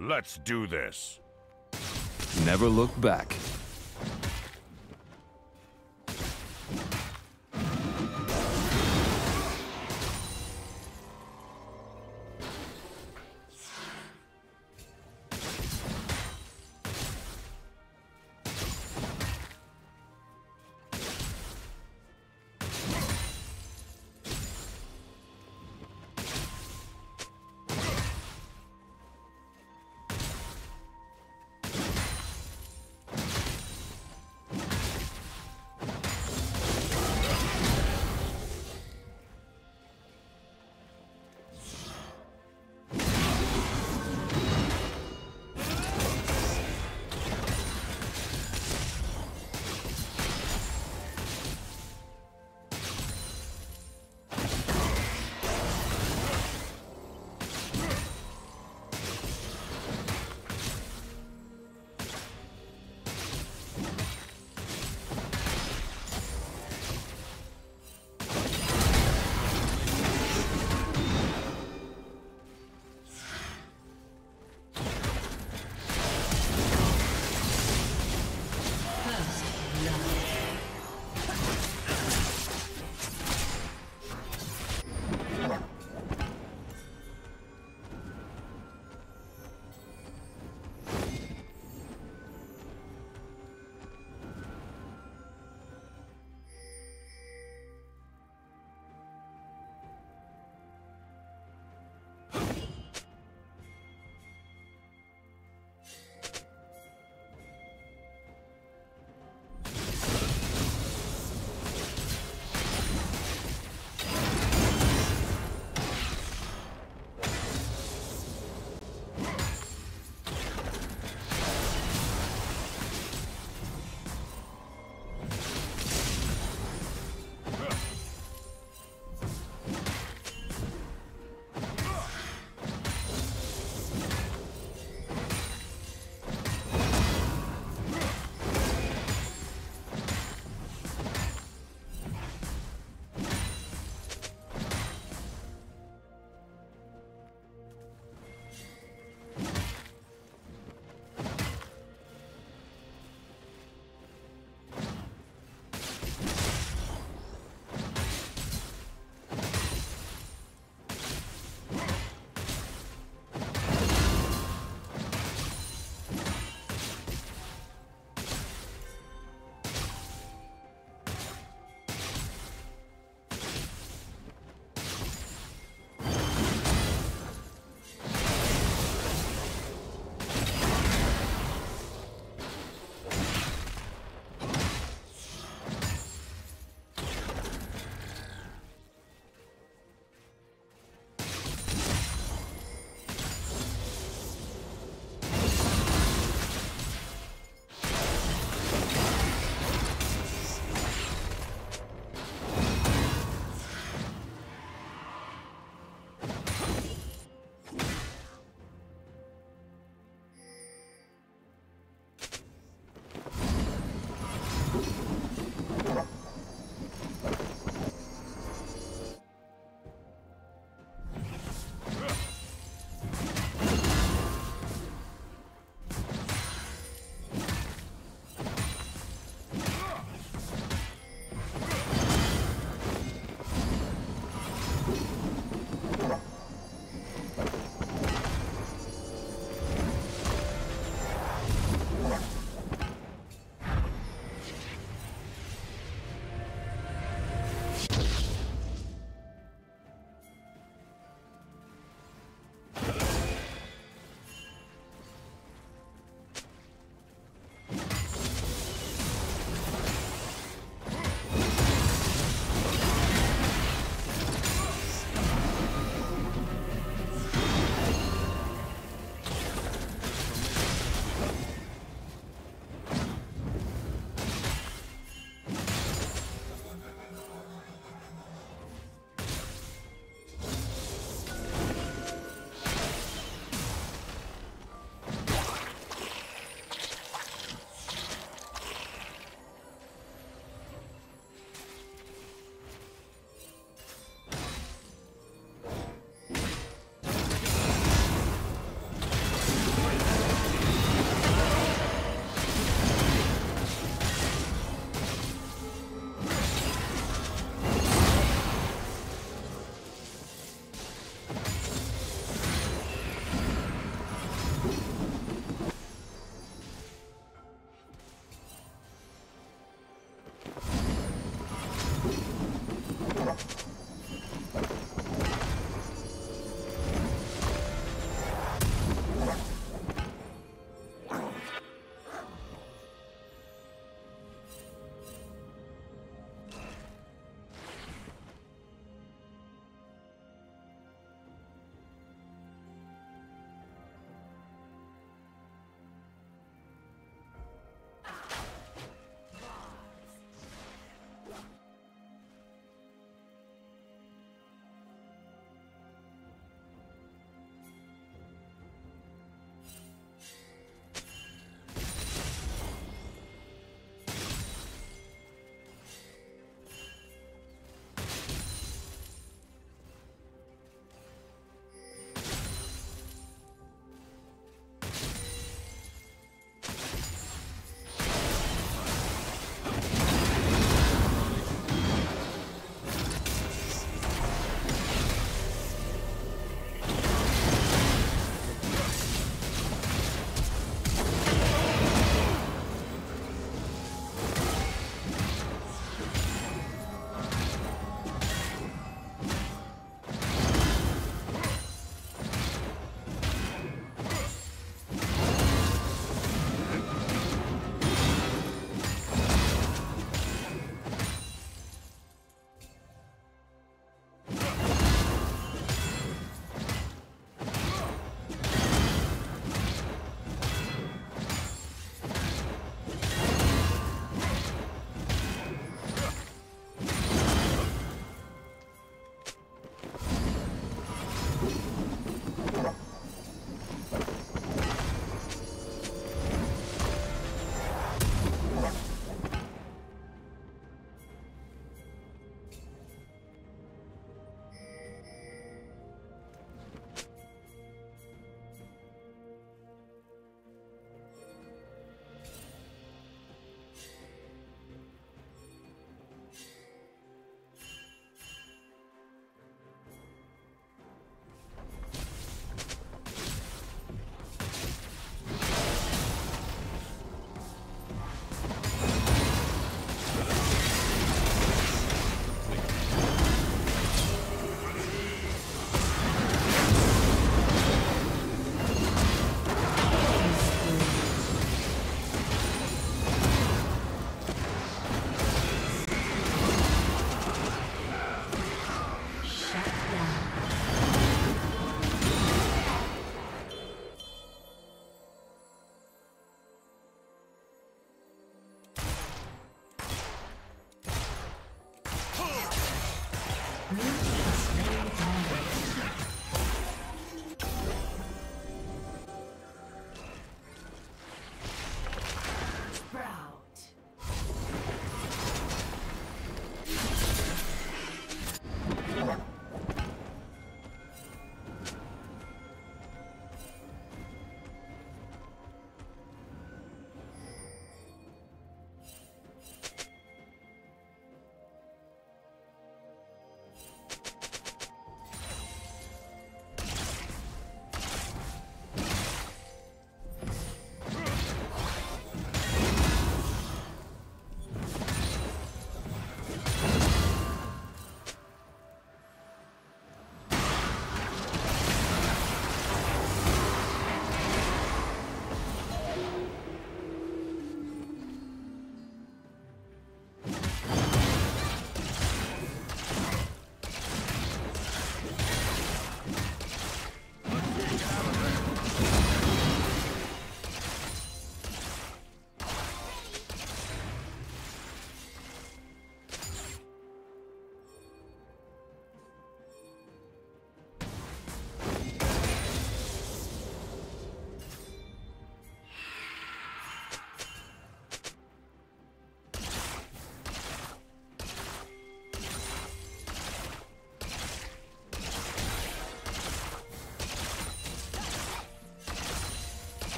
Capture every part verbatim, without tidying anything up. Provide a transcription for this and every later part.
Let's do this. Never look back.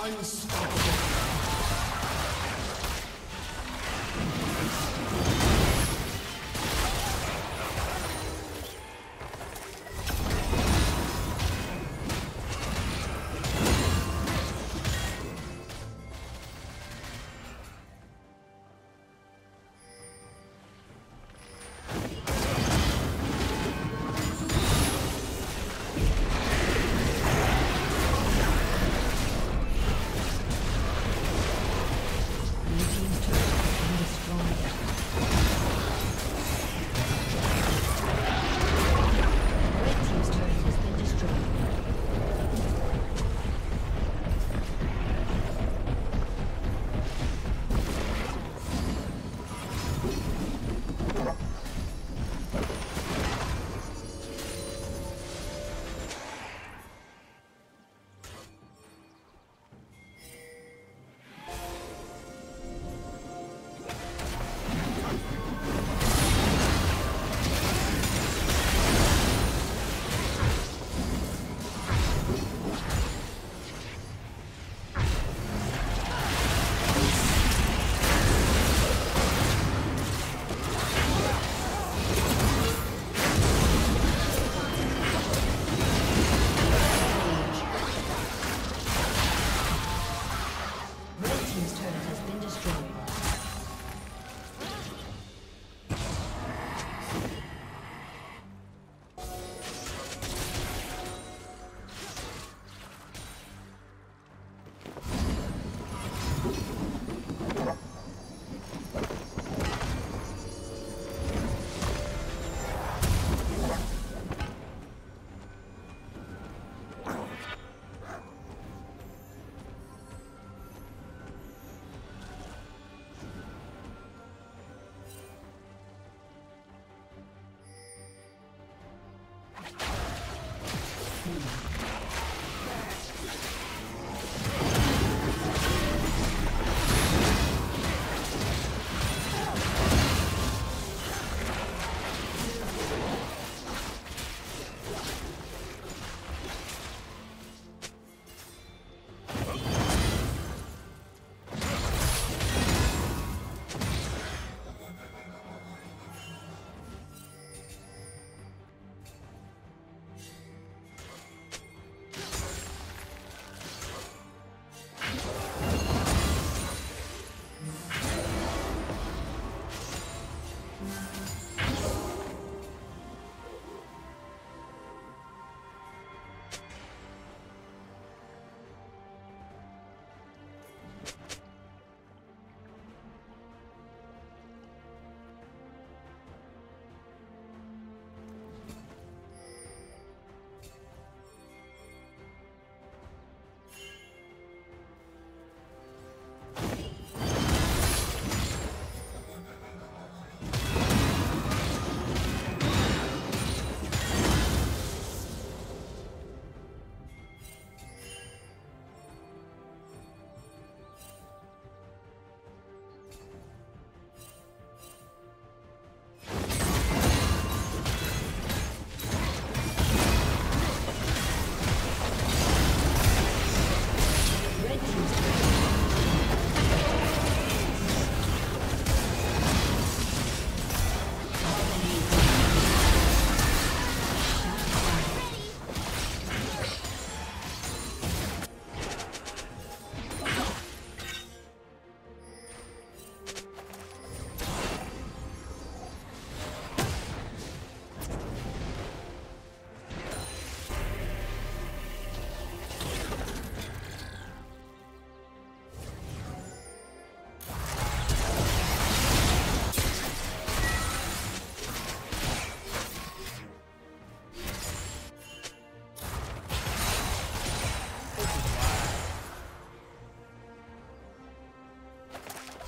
Unstoppable.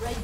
Red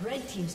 Red team's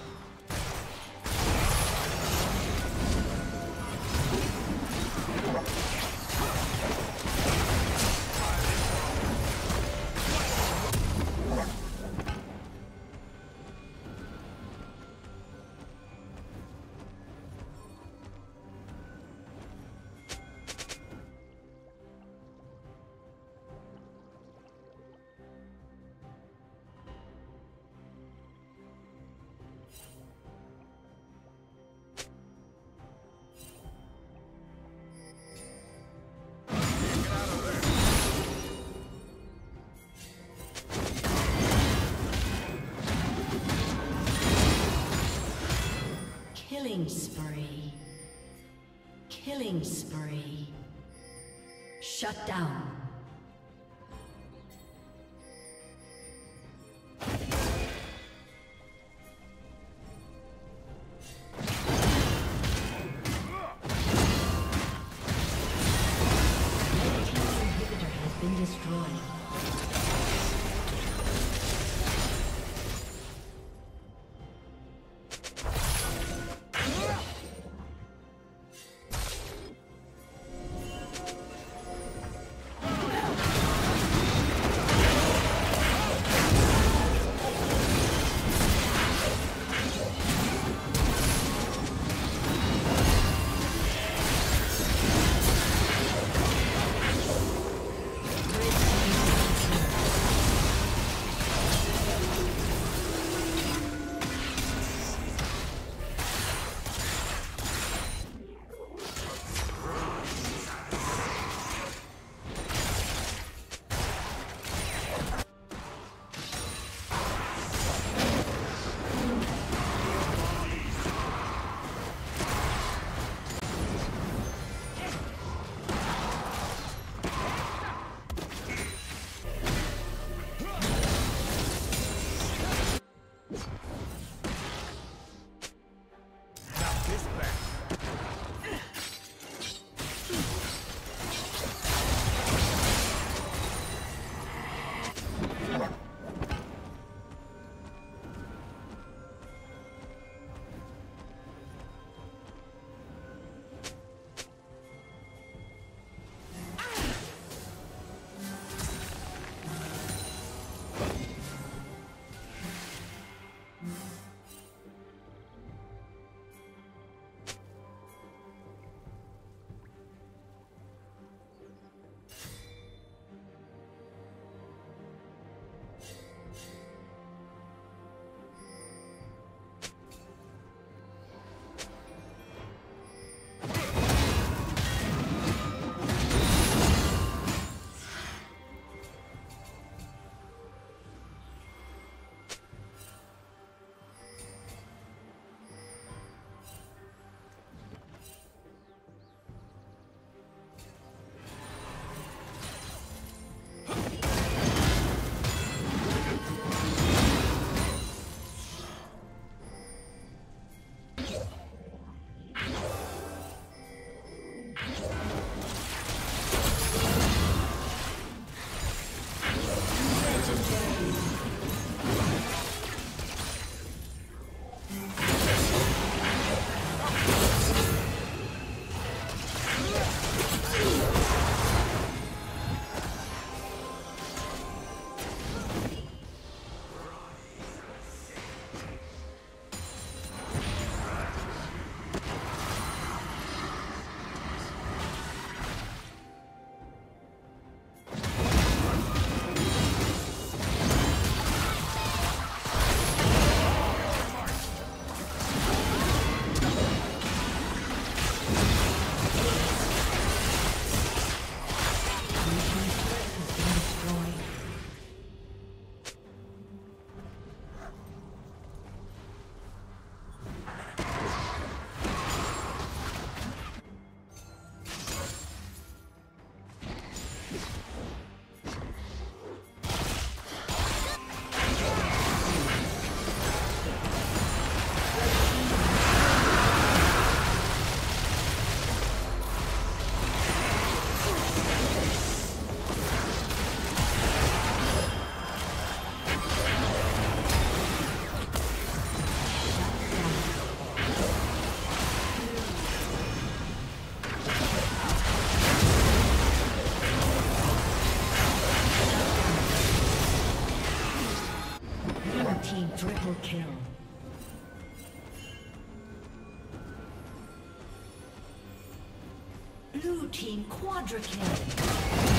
Killing spree. Killing spree. Shut down. kill. Blue team quadra kill.